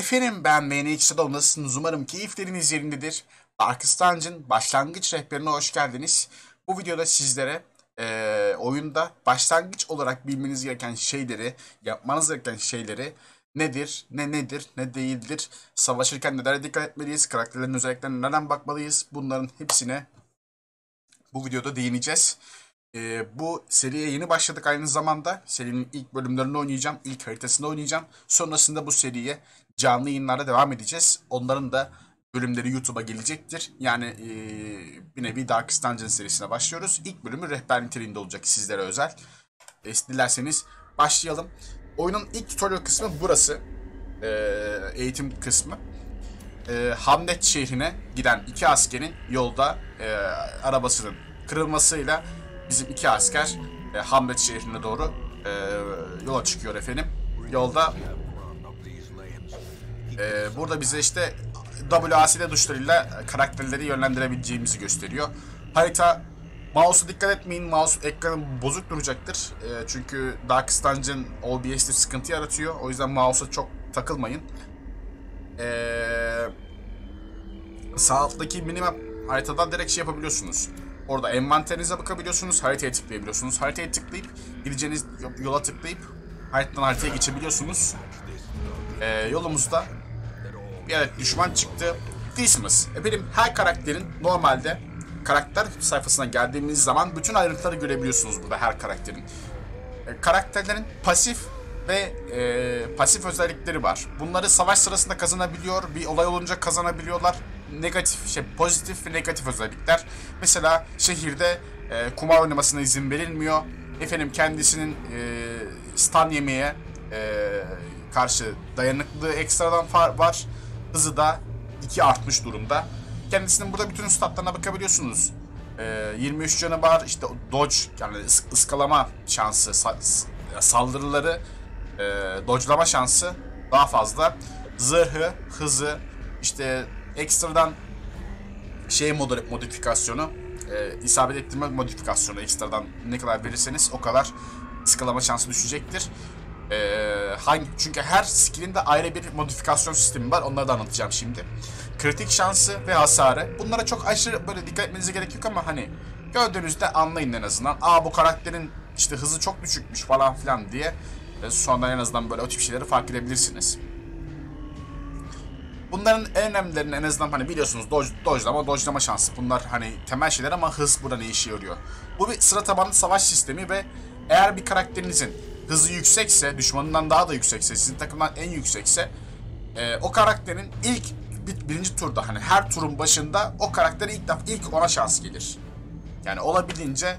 Efendim ben MnxShadow, nasılsınız? Umarım keyifleriniz yerindedir. Darkest Dungeon başlangıç rehberine hoş geldiniz. Bu videoda sizlere oyunda başlangıç olarak bilmeniz gereken şeyleri, yapmanız gereken şeyleri, nedir, ne değildir, savaşırken nelere dikkat etmeliyiz, karakterlerin özelliklerine nereden bakmalıyız, bunların hepsine bu videoda değineceğiz. Bu seriye yeni başladık aynı zamanda. Serinin ilk bölümlerini oynayacağım, ilk haritasını oynayacağım. Sonrasında bu seriye canlı yayınlarda devam edeceğiz. Onların da bölümleri YouTube'a gelecektir. Yani bir nevi Darkest Dungeon serisine başlıyoruz. İlk bölümü rehber niteliğinde olacak, sizlere özel. Dilerseniz başlayalım. Oyunun ilk tutorial kısmı burası. Eğitim kısmı. Hamlet şehrine giden iki askerin yolda arabasının kırılmasıyla bizim iki asker Hamlet şehrine doğru yola çıkıyor efendim. Yolda burada bize işte WASD tuşlarıyla karakterleri yönlendirebileceğimizi gösteriyor. Harita, mouse'a dikkat etmeyin. Mouse ekranı bozuk duracaktır. Çünkü Darkest Dungeon OBS'de sıkıntı yaratıyor. O yüzden mouse'a çok takılmayın. Sağ alttaki minimap haritadan direkt şey yapabiliyorsunuz. Orada envanterinize bakabiliyorsunuz, haritaya tıklayabiliyorsunuz. Haritaya tıklayıp, gideceğiniz yola tıklayıp haritadan haritaya geçebiliyorsunuz. Yolumuzda bir adet düşman çıktı. Dismas. Benim her karakterin normalde karakter sayfasına geldiğimiz zaman bütün ayrıntıları görebiliyorsunuz burada her karakterin. Karakterlerin pasif ve pasif özellikleri var. Bunları savaş sırasında kazanabiliyor, bir olay olunca kazanabiliyorlar. Negatif, pozitif ve negatif özellikler. Mesela şehirde kumar oynamasına izin verilmiyor. Efendim kendisinin stun yemeye karşı dayanıklılığı ekstradan var. Hızı da 2 artmış durumda. Kendisinin burada bütün statlarına bakabiliyorsunuz. 23 canı var. İşte dodge, yani ıskalama şansı, saldırıları, dodgelama şansı daha fazla. Zırhı, hızı, işte ekstradan modifikasyonu, isabet ettirme modifikasyonu ekstradan ne kadar verirseniz o kadar ıskalama şansı düşecektir. Çünkü her skill'in de ayrı bir modifikasyon sistemi var, onları da anlatacağım şimdi. Kritik şansı ve hasarı, bunlara çok aşırı böyle dikkat etmenize gerek yok ama hani gördüğünüzde anlayın en azından. Aa, bu karakterin işte hızı çok düşükmüş falan filan diye sonradan en azından böyle o tip şeyleri fark edebilirsiniz. Bunların en önemlilerini en azından hani biliyorsunuz, dodgelama şansı, bunlar hani temel şeyler ama hız burada ne işe yarıyor? Bu bir sıra tabanlı savaş sistemi ve eğer bir karakterinizin hızı yüksekse, düşmanından daha da yüksekse, sizin takımdan en yüksekse o karakterin ilk birinci turda, hani her turun başında o karakterin ilk ona şans gelir. Yani olabildiğince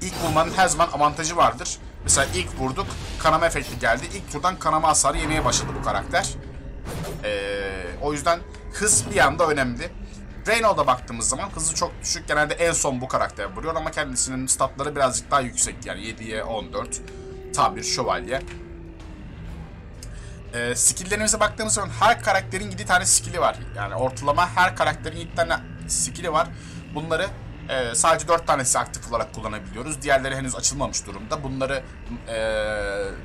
ilk vurmanın her zaman avantajı vardır. Mesela ilk vurduk, kanama efekti geldi. İlk turdan kanama hasarı yemeye başladı bu karakter. O yüzden hız bir anda önemli. Reynaud'a baktığımız zaman hızı çok düşük. Genelde en son bu karakter vuruyor ama kendisinin statları birazcık daha yüksek. Yani 7'ye 14. Tam bir şövalye. Skill'lerimize baktığımız zaman her karakterin 7 tane skill'i var. Yani ortalama her karakterin 7 tane skill'i var. Bunları sadece 4 tanesi aktif olarak kullanabiliyoruz. Diğerleri henüz açılmamış durumda. Bunları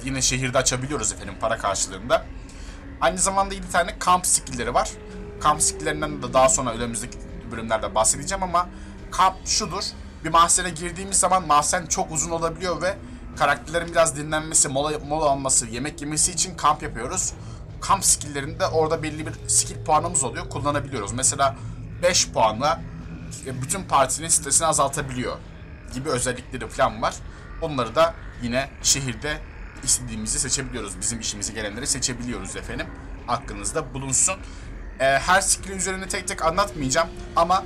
yine şehirde açabiliyoruz efendim, para karşılığında. Aynı zamanda 7 tane kamp skill'leri var. Kamp skill'lerinden de daha sonra önümüzdeki bölümlerde bahsedeceğim ama kamp şudur. Bir mahzene girdiğimiz zaman mahzen çok uzun olabiliyor ve karakterlerin biraz dinlenmesi, mola alması, yemek yemesi için kamp yapıyoruz. Kamp skill'lerinde orada belli bir skill puanımız oluyor, kullanabiliyoruz. Mesela 5 puanla bütün partinin stresini azaltabiliyor gibi özellikleri falan var. Onları da yine şehirde istediğimizi seçebiliyoruz. Bizim işimize gelenleri seçebiliyoruz efendim. Aklınızda bulunsun. Her skill'in üzerine tek tek anlatmayacağım ama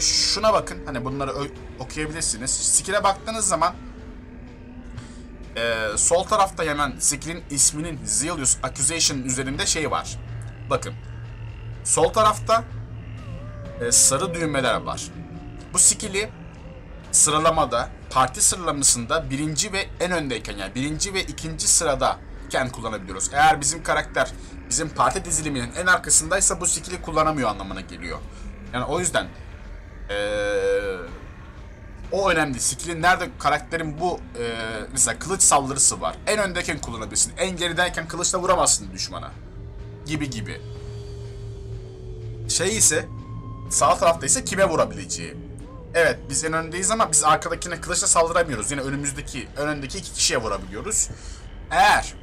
şuna bakın, hani bunları okuyabilirsiniz. Skill'e baktığınız zaman sol tarafta hemen skill'in isminin Zealous Accusation üzerinde şey var. Bakın. Sol tarafta sarı düğmeler var. Bu skill'i sıralamada, parti sıralamasında birinci ve en öndeyken, yani birinci ve ikinci sıradayken kullanabiliyoruz. Eğer bizim karakter bizim parti diziliminin en arkasındaysa bu skill'i kullanamıyor anlamına geliyor. Yani o yüzden o önemli. Skill'in nerede, karakterin bu mesela kılıç saldırısı var. En öndeyken kullanabilirsin. En gerideyken kılıçla vuramazsın düşmana. gibi gibi. Şey ise sağ tarafta ise kime vurabileceği. Evet biz en öndeyiz ama biz arkadakine kılıçla saldıramıyoruz. Yine önündeki iki kişiye vurabiliyoruz. Eğer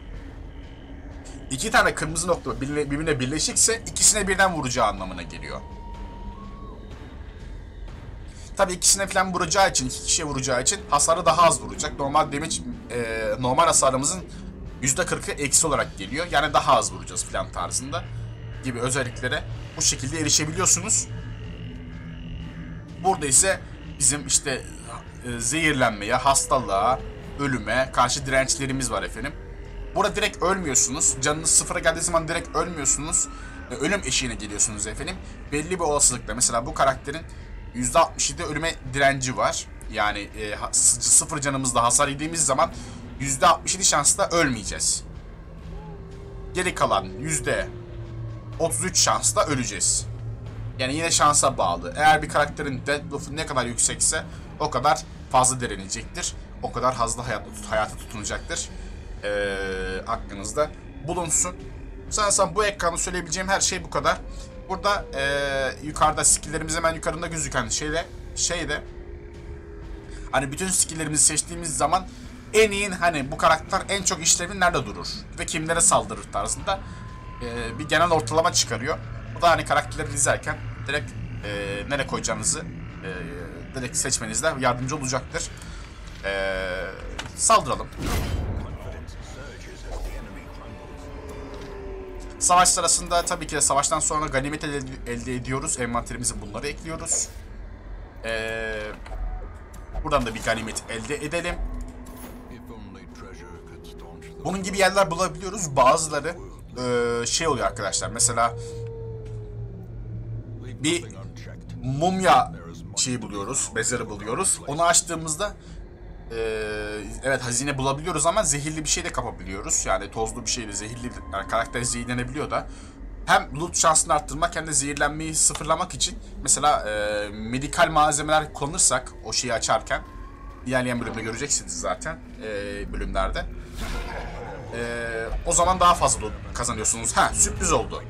iki tane kırmızı nokta birbirine birleşikse ikisine birden vuracağı anlamına geliyor. Tabii ikisine falan vuracağı için, iki kişiye vuracağı için hasarı daha az vuracak. Normal damage, normal hasarımızın %40'ı eksi olarak geliyor. Yani daha az vuracağız falan tarzında gibi özelliklere bu şekilde erişebiliyorsunuz. Burada ise bizim işte zehirlenmeye, hastalığa, ölüme karşı dirençlerimiz var efendim. Burada direkt ölmüyorsunuz. Canınız sıfıra geldiği zaman direkt ölmüyorsunuz. Ölüm eşiğine geliyorsunuz efendim. Belli bir olasılıkla mesela bu karakterin %67 ölüme direnci var. Yani sıfır canımızda hasar yediğimiz zaman %67 şansla ölmeyeceğiz. Geri kalan %33 şansla öleceğiz. Yani yine şansa bağlı. Eğer bir karakterin death buff'u ne kadar yüksekse o kadar fazla direnecektir. O kadar fazla hayata tutunacaktır. Aklınızda bulunsun. Sanırsam bu ekranda söyleyebileceğim her şey bu kadar. Burada yukarıda skill'lerimiz hemen yukarında gözüken şeyde hani bütün skill'lerimizi seçtiğimiz zaman en iyi hani bu karakter en çok işlevi nerede durur ve kimlere saldırır tarzında bir genel ortalama çıkarıyor. Bu da hani karakterleri izlerken direkt nereye koyacağınızı direkt seçmenizde yardımcı olacaktır. Saldıralım. Savaş sırasında tabii ki de savaştan sonra ganimet elde ediyoruz. Envanterimize bunları ekliyoruz. Buradan da bir ganimet elde edelim. Bunun gibi yerler bulabiliyoruz. Bazıları şey oluyor arkadaşlar. Mesela bir mumya şeyi buluyoruz. Mezarı buluyoruz. Onu açtığımızda evet hazine bulabiliyoruz ama zehirli bir şey de kapabiliyoruz. Yani tozlu bir şey de zehirli, yani karakter zehirlenebiliyor da. Hem loot şansını arttırmak hem de zehirlenmeyi sıfırlamak için mesela medikal malzemeler kullanırsak o şeyi açarken ilerleyen bölümde göreceksiniz zaten bölümlerde. O zaman daha fazla loot kazanıyorsunuz. Ha, sürpriz oldu.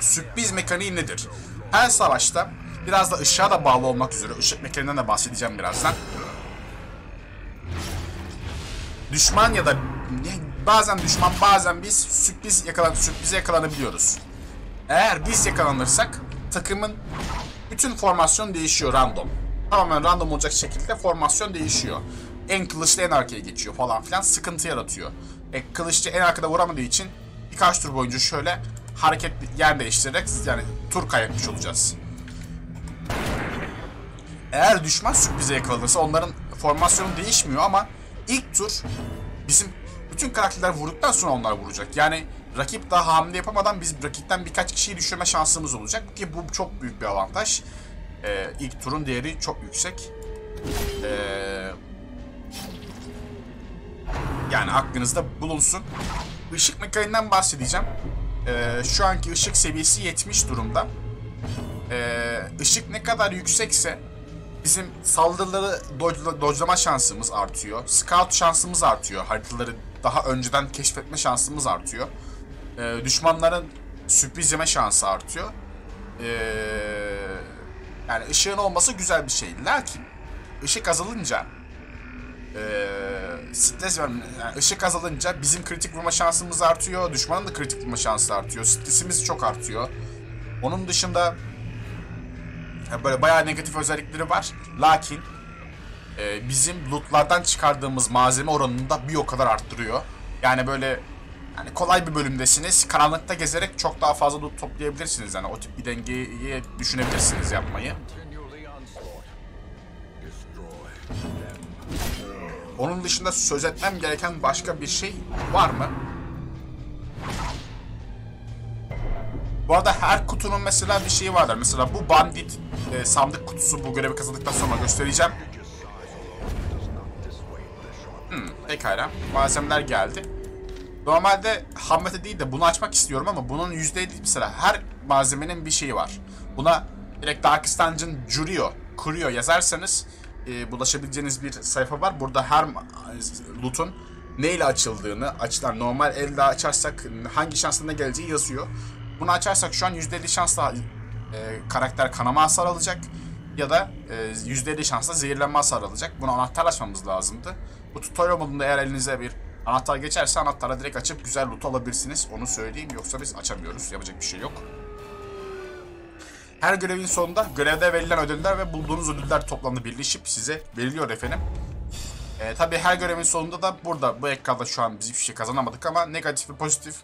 Sürpriz mekaniği nedir? Her savaşta biraz da ışığa da bağlı olmak üzere ışık mekaniğinden de bahsedeceğim birazdan. Düşman ya da bazen düşman bazen biz sürprize yakalanabiliyoruz. Eğer biz yakalanırsak takımın bütün formasyon değişiyor random. Tamamen random olacak şekilde formasyon değişiyor. En kılıçlı en arkaya geçiyor falan filan, sıkıntı yaratıyor. Kılıçlı en arkada vuramadığı için birkaç tur boyunca şöyle yer değiştirerek yani tur kaybetmiş olacağız. Eğer düşman sürprize yakalanırsa onların formasyonu değişmiyor ama İlk tur bizim bütün karakterler vurduktan sonra onlar vuracak. Yani rakip daha hamle yapamadan biz rakipten birkaç kişiyi düşürme şansımız olacak ki bu çok büyük bir avantaj. İlk turun değeri çok yüksek. Yani aklınızda bulunsun. Işık mekaniğinden bahsedeceğim. Şu anki ışık seviyesi 70 durumda. Işık ne kadar yüksekse bizim saldırıları dodgelama şansımız artıyor. Scout şansımız artıyor. Haritaları daha önceden keşfetme şansımız artıyor. Düşmanların sürpriz yeme şansı artıyor. Yani ışığın olması güzel bir şey. Lakin ışık azalınca stres vermem, yani ışık azalınca bizim kritik vurma şansımız artıyor. Düşmanın da kritik vurma şansı artıyor. Stresimiz çok artıyor. Onun dışında böyle bayağı negatif özellikleri var. Lakin bizim lootlardan çıkardığımız malzeme oranını da bir o kadar arttırıyor. Yani böyle yani kolay bir bölümdesiniz. Karanlıkta gezerek çok daha fazla loot toplayabilirsiniz. Yani o tip bir dengeyi düşünebilirsiniz yapmayı. Onun dışında söz etmem gereken başka bir şey var mı? Bu arada her kutunun mesela bir şeyi vardır. Mesela bu bandit sandık kutusu bu görevi kazandıktan sonra göstereceğim. Pekala. Malzemeler geldi. Normalde Hamlet'e değil de bunu açmak istiyorum ama bunun %50 mesela her malzemenin bir şeyi var. Buna direkt Darkest Dungeon Curio yazarsanız bulaşabileceğiniz bir sayfa var. Burada her loot'un neyle açıldığını, açılan normal elle açarsak hangi şansına geleceği yazıyor. Bunu açarsak şu an %50 şansla karakter kanama hasar alacak ya da %50 şansla zehirlenme hasar alacak. Bunu anahtarlaşmamız lazımdı. Bu tutorial modunda eğer elinize bir anahtar geçerse anahtarla direkt açıp güzel loot alabilirsiniz. Onu söyleyeyim, yoksa biz açamıyoruz. Yapacak bir şey yok. Her görevin sonunda görevde verilen ödüller ve bulduğunuz ödüller toplamda birleşip size veriliyor efendim. Tabii her görevin sonunda da burada bu ekranda şu an biz hiçbir şey kazanamadık ama negatif ve pozitif.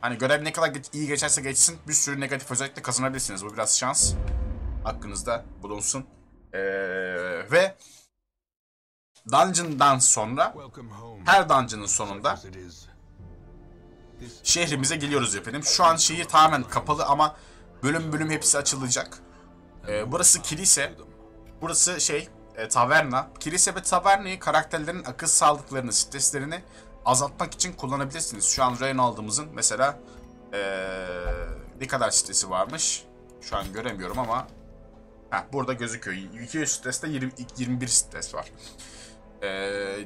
Hani görev ne kadar iyi geçerse geçsin bir sürü negatif özellikle kazanabilirsiniz. Bu biraz şans. Aklınızda bulunsun. Ve dungeon'dan sonra her dungeon'ın sonunda şehrimize geliyoruz efendim. Şu an şehir tamamen kapalı ama bölüm bölüm hepsi açılacak. Burası kilise. Burası taverna. Kilise ve tavernayı karakterlerin akıl sağlıklarını, streslerini azaltmak için kullanabilirsiniz. Şu an Reynaud'ımızın mesela ne kadar stresi varmış? Şu an göremiyorum ama burada gözüküyor. 200 streste 21 stres var.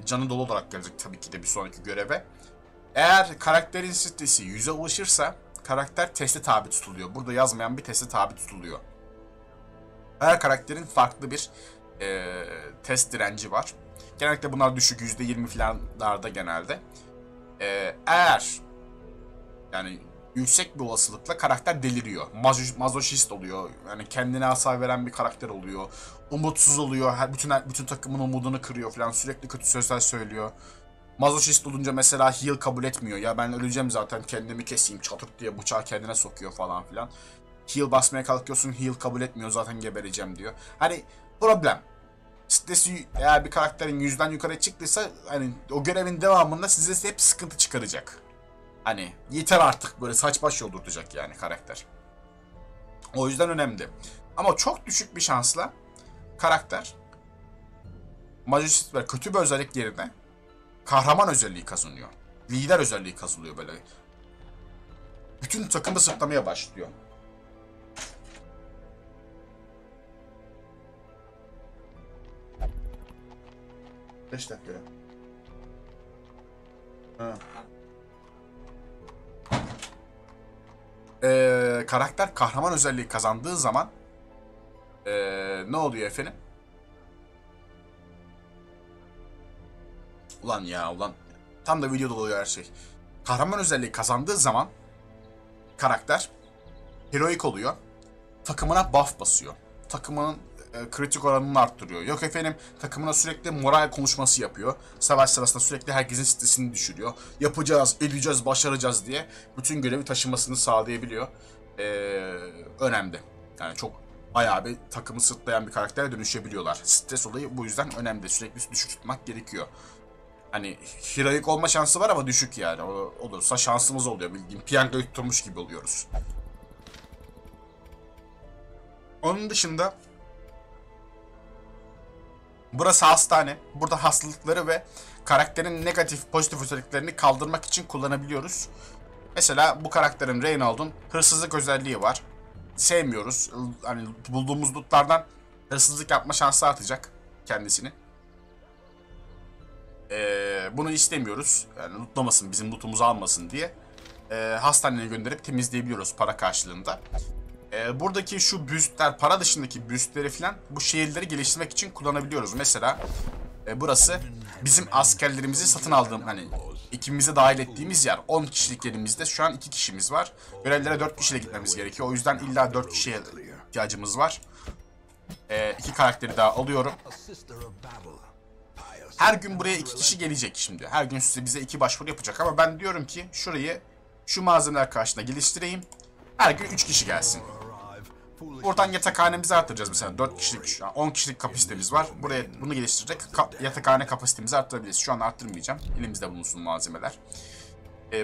Canı dolu olarak gelecek tabii ki de bir sonraki göreve. Eğer karakterin stresi 100'e ulaşırsa karakter teste tabi tutuluyor. Burada yazmayan bir teste tabi tutuluyor. Her karakterin farklı bir test direnci var. Genellikle bunlar düşük %20 filanlarda genelde. Eğer yani yüksek bir olasılıkla karakter deliriyor. Mazoşist oluyor. Yani kendine hasar veren bir karakter oluyor. Umutsuz oluyor. Bütün takımın umudunu kırıyor falan. Sürekli kötü sözler söylüyor. Mazoşist olunca mesela heal kabul etmiyor. Ya ben öleceğim zaten, kendimi keseyim çatırt diye bıçağı kendine sokuyor falan filan. Heal basmaya kalkıyorsun, heal kabul etmiyor, zaten gebereceğim diyor. Hani problem. Stresi eğer bir karakterin 100'den yukarı çıktıysa hani o görevin devamında size hep sıkıntı çıkaracak. Hani yeter artık böyle saç baş yoldurtacak yani karakter. O yüzden önemli. Ama çok düşük bir şansla karakter mazoşist ve kötü bir özellik yerine kahraman özelliği kazanıyor. Lider özelliği kazanıyor böyle. Bütün takımı sırtlamaya başlıyor. Karakter kahraman özelliği kazandığı zaman ne oluyor efendim? Ulan. Tam da videoda oluyor her şey. Kahraman özelliği kazandığı zaman karakter heroik oluyor. Takımına buff basıyor. Takımının kritik oranını arttırıyor. Yok efendim takımına sürekli moral konuşması yapıyor. Savaş sırasında sürekli herkesin stresini düşürüyor. Yapacağız, edeceğiz, başaracağız diye bütün görevi taşımasını sağlayabiliyor. Önemli. Yani çok bayağı bir takımı sırtlayan bir karaktere dönüşebiliyorlar. Stres olayı bu yüzden önemli. Sürekli düşük tutmak gerekiyor. Hani heroik olma şansı var ama düşük yani. Olursa şansımız oluyor. Bildiğin piyangoyu tutturmuş gibi oluyoruz. Onun dışında burası hastane. Burada hastalıkları ve karakterin negatif, pozitif özelliklerini kaldırmak için kullanabiliyoruz. Mesela bu karakterin Reynaud'un hırsızlık özelliği var. Sevmiyoruz. Hani bulduğumuz lootlardan hırsızlık yapma şansı artacak kendisini. Bunu istemiyoruz. Yani lootlamasın, bizim lootumuzu almasın diye. Hastaneye gönderip temizleyebiliyoruz para karşılığında. Buradaki şu büstler, para dışındaki büstleri falan bu şehirleri geliştirmek için kullanabiliyoruz. Mesela burası bizim askerlerimizi satın aldığım, hani ikimize dahil ettiğimiz yer. 10 kişilik yerimizde şu an 2 kişimiz var. Görevlere 4 kişiyle gitmemiz gerekiyor. O yüzden illa 4 kişiye ihtiyacımız var. 2 karakteri daha alıyorum. Her gün buraya 2 kişi gelecek şimdi. Her gün bize 2 başvuru yapacak ama ben diyorum ki şurayı şu malzemeler karşısında geliştireyim. Her gün 3 kişi gelsin. Buradan yatakhanemizi artıracağız mesela. 4 kişilik şu an 10 kişilik kapasitemiz var. Buraya bunu geliştirecek yatakhane kapasitemizi arttırabiliriz. Şu an arttırmayacağım. Elimizde bulunsun malzemeler.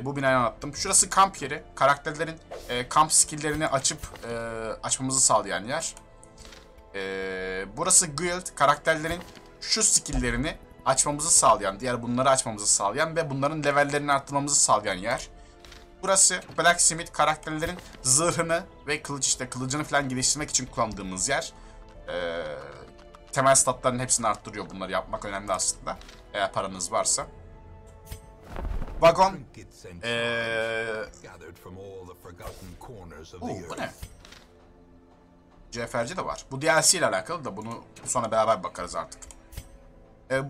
Bu binayı anlattım. Şurası kamp yeri. Karakterlerin kamp skill'lerini açıp açmamızı sağlayan yer. Burası guild. Karakterlerin şu skill'lerini açmamızı sağlayan, diğer bunları açmamızı sağlayan ve bunların levellerini arttırmamızı sağlayan yer. Burası Blacksmith, karakterlerin zırhını ve kılıcını falan geliştirmek için kullandığımız yer. Temel statların hepsini arttırıyor, bunları yapmak önemli aslında. Eğer paranız varsa. vagon. Bu ne? Cevherci de var. Bu DLC ile alakalı da bunu sonra beraber bakarız artık.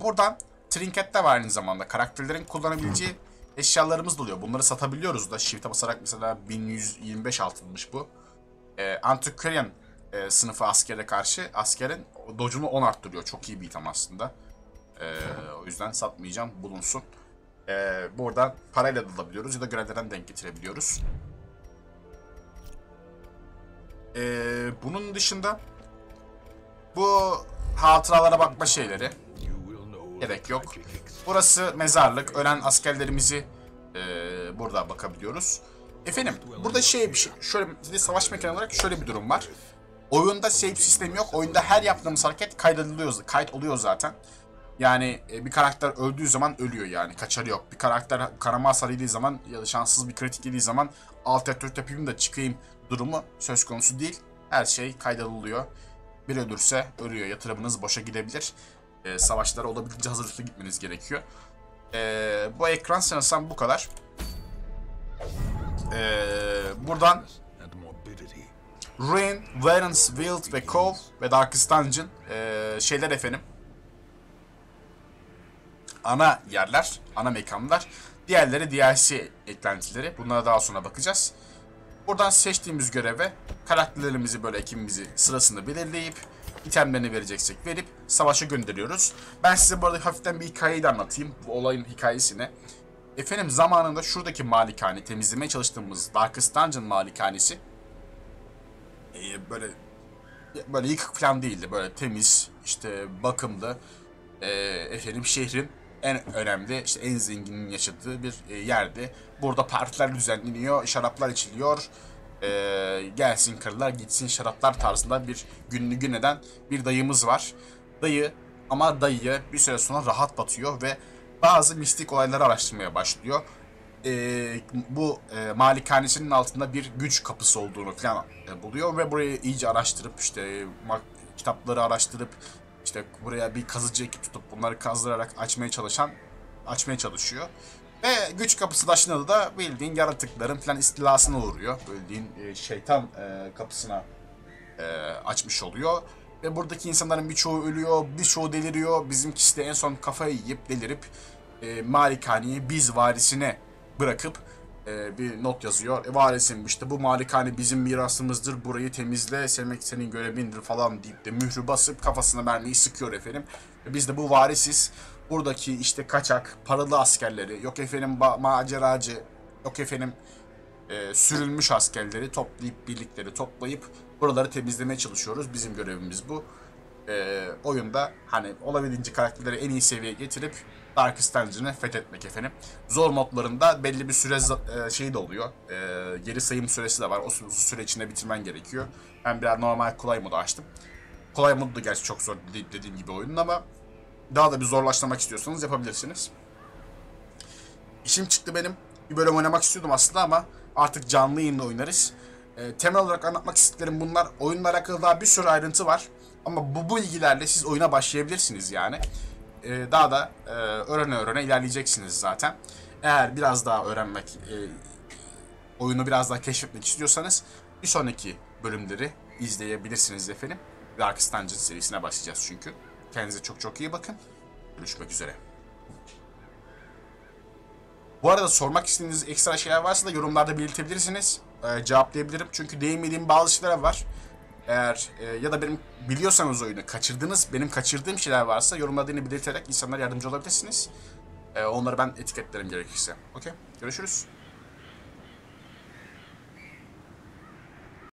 Buradan trinket de var aynı zamanda. Karakterlerin kullanabileceği eşyalarımız da oluyor. Bunları satabiliyoruz da. Shift'e basarak mesela 1125 altınmış bu. Antiquarian sınıfı askere karşı askerin dodge'unu 10 arttırıyor. Çok iyi bir item aslında. O yüzden satmayacağım. Bulunsun. Burada parayla da alabiliyoruz ya da görevlerden denk getirebiliyoruz. Bunun dışında bu hatıralara bakma şeyleri gerek yok. Burası mezarlık. Ölen askerlerimizi burada bakabiliyoruz. Efendim burada şöyle savaş mekanı olarak şöyle bir durum var. Oyunda save sistemi yok. Oyunda her yaptığımız hareket kaydediliyor, kayıt oluyor zaten. Yani bir karakter öldüğü zaman ölüyor yani. Kaçarı yok. Bir karakter kanama hasar yediği zaman ya da şanssız bir kritik yediği zaman alt F4 yapayım da çıkayım durumu söz konusu değil. Her şey kaydediliyor. Bir ölürse ölüyor. Yatırımınız boşa gidebilir. Savaşlara olabildiğince hazırlıklı gitmeniz gerekiyor. Bu ekran sanırsam bu kadar. Buradan Ruin, Valence, Wild ve Cove ve Darkest Dungeon şeyler efendim. Ana yerler, ana mekanlar. Diğerleri DLC eklentileri. Bunlara daha sonra bakacağız. Buradan seçtiğimiz göreve karakterlerimizi böyle ekibimizi sırasında belirleyip itemlerini vereceksek verip savaşa gönderiyoruz. Ben size burada hafiften bir hikayeyi de anlatayım. Bu olayın hikayesini. Efendim zamanında şuradaki malikane temizlemeye çalıştığımız Darkest Dungeon malikanesi böyle yıkık falan değildi. Böyle temiz, işte bakımlı. Efendim şehrin en önemli, işte en zenginin yaşadığı bir yerdi. Burada partiler düzenleniyor, şaraplar içiliyor. Gelsin karılar gitsin şaraplar tarzında bir günlü gün eden bir dayımız var. Dayı bir süre sonra rahat batıyor ve bazı mistik olayları araştırmaya başlıyor. Bu malikanesinin altında bir güç kapısı olduğunu falan buluyor ve burayı iyice araştırıp işte kitapları araştırıp İşte buraya bir kazıcı ekip tutup bunları kazdırarak açmaya çalışıyor. Ve güç kapısı taşındı da bildiğin yaratıkların falan istilasına uğruyor. Bildiğin şeytan kapısına açmış oluyor. Ve buradaki insanların birçoğu ölüyor, birçoğu deliriyor. Bizimkisi de en son kafayı yiyip delirip malikaneyi biz varisine bırakıp bir not yazıyor. Varisim işte bu malikane bizim mirasımızdır. Burayı temizle. Senin görevindir falan deyip de mührü basıp kafasına mermiyi sıkıyor efendim. Biz de bu varisiz. Buradaki işte kaçak, paralı askerleri, yok efendim maceracı, yok efendim sürülmüş askerleri toplayıp birlikleri toplayıp buraları temizlemeye çalışıyoruz. Bizim görevimiz bu. Oyunda hani olabildiğince karakterleri en iyi seviyeye getirip Darkest Dungeon'ı fethetmek efendim. Zor modlarında belli bir süre şey de oluyor. Geri sayım süresi de var. O süre içinde bitirmen gerekiyor. Ben biraz normal kolay modu açtım. Kolay modu da gerçi çok zor dediğim gibi oyunun ama daha da bir zorlaştırmak istiyorsanız yapabilirsiniz. İşim çıktı benim. Bir bölüm oynamak istiyordum aslında ama artık canlı yayında oynarız. Temel olarak anlatmak istediklerim bunlar. Oyunla alakalı daha bir sürü ayrıntı var. Ama bu bilgilerle siz oyuna başlayabilirsiniz yani. Daha da öğrene ilerleyeceksiniz zaten. Eğer biraz daha öğrenmek, oyunu biraz daha keşfetmek istiyorsanız bir sonraki bölümleri izleyebilirsiniz efendim. Darkest Dungeon serisine başlayacağız çünkü. Kendinize çok çok iyi bakın. Görüşmek üzere. Bu arada sormak istediğiniz ekstra şeyler varsa da yorumlarda belirtebilirsiniz. Cevaplayabilirim çünkü değinmediğim bazı şeyler var. Eğer ya da benim biliyorsanız oyunu kaçırdınız, benim kaçırdığım şeyler varsa yorumladığını belirterek insanlara yardımcı olabilirsiniz. Onları ben etiketlerim gerekirse. Okey, görüşürüz.